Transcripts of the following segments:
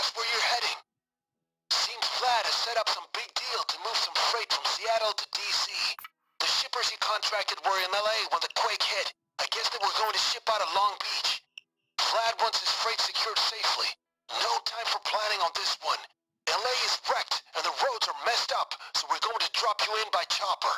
past where you're heading. Seems Vlad has set up some big deal to move some freight from Seattle to DC. The shippers he contracted were in LA when the quake hit. I guess they were going to ship out of Long Beach. Vlad wants his freight secured safely. No time for planning on this one. LA is wrecked and the roads are messed up, so we're going to drop you in by chopper.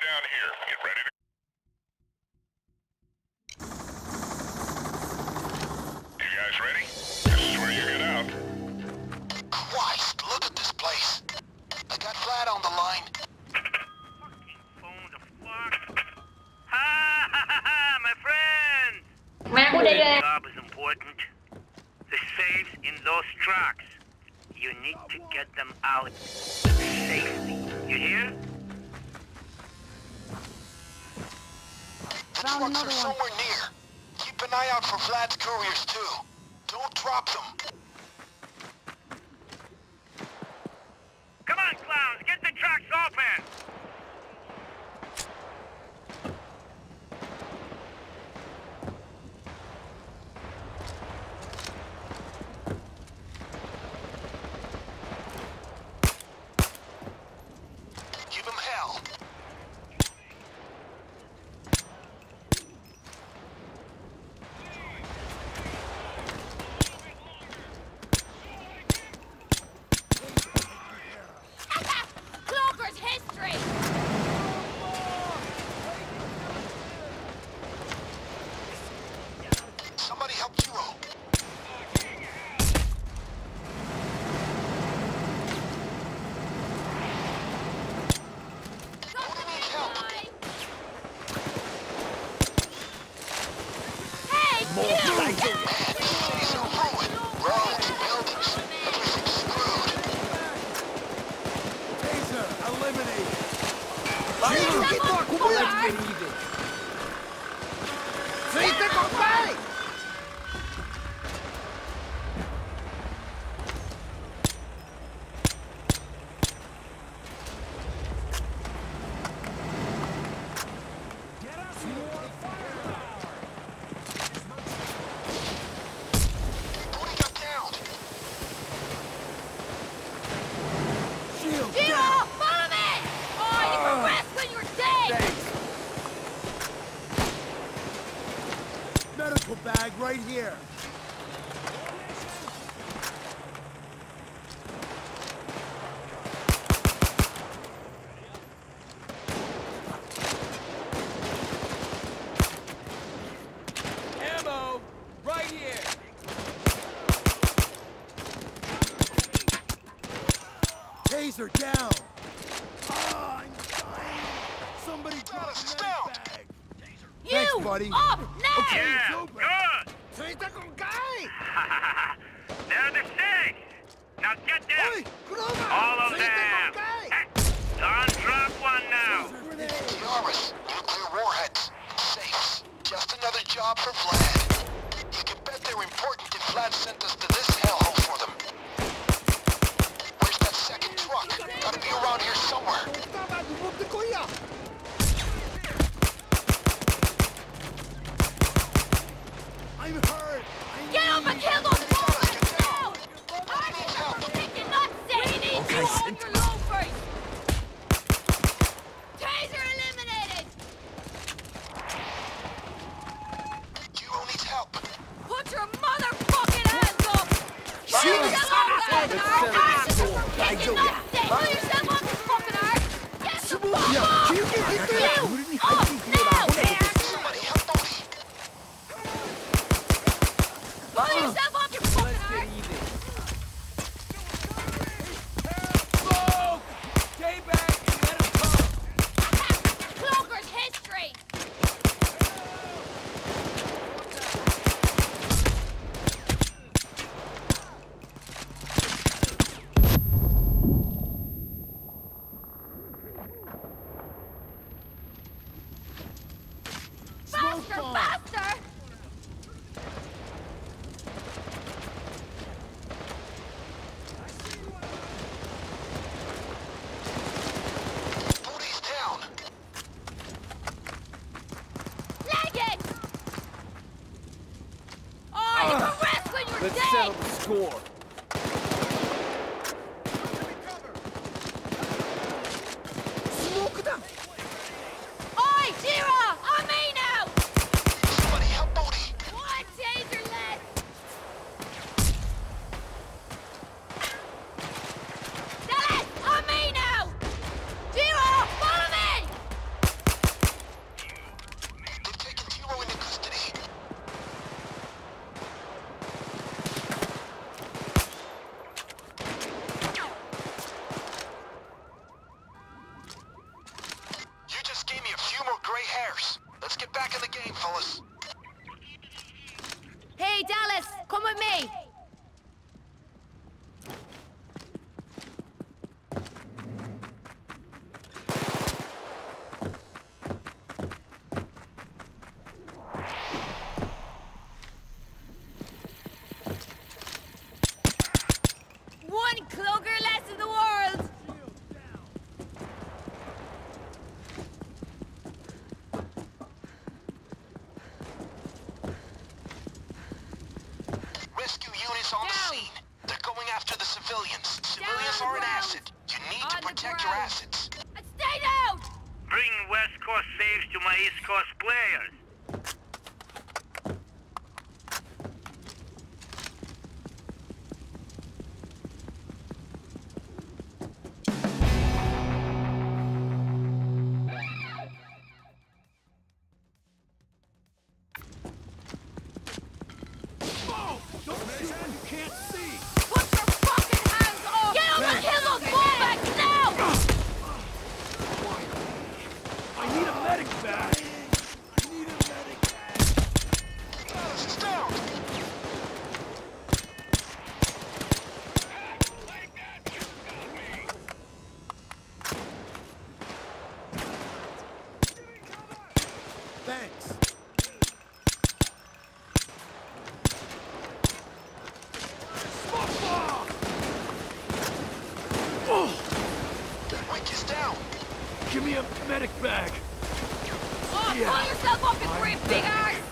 Down here. Get ready to... You guys ready? This is where you get out. Christ, look at this place. I got Vlad on the line. Fucking phone the fuck. Ha ha ha ha, my friend! This job is important. The safes in those trucks. You need to get them out safely. You hear? The trucks are somewhere near. Keep an eye out for Vlad's couriers too. Don't drop them. Come on, clowns, get the trucks open! Bag right here. Ammo right here. Taser down. Oh, somebody got us down. Thanks, buddy. Up now. Okay. Guy! They're the same. Now get them. All of them. Don't drop one now. Enormous nuclear warheads. Safe. Just another job for Vlad. You can bet they're important if Vlad sent us to this hellhole for them. Where's that second truck? Gotta be around here somewhere. I'm hurt. Get up and kill those loafers now! I'm taking nuts, Zane! We need you on your loafers! Taser eliminated! You all need help! Put your motherfucking hands up! Shoot yourself up! Pull yourself up, you fucking hurt! Get the fuck up! You! Up! Let's settle the score. Smoke them! Oi, Jira! I'm me now! Somebody help Bodhi! One taser left! Dad, I'm me now! Jira, follow me! They've taken Jira into custody. Let's get back in the game, fellas. Hey, Dallas, come with me. One clogger less in the world. On the scene. They're going after the civilians. Civilians are an asset. You need to protect your assets. Stay down! Bring West Coast saves to my East Coast players. Give me a medic bag! Oh, pull yourself up and grip, big ass!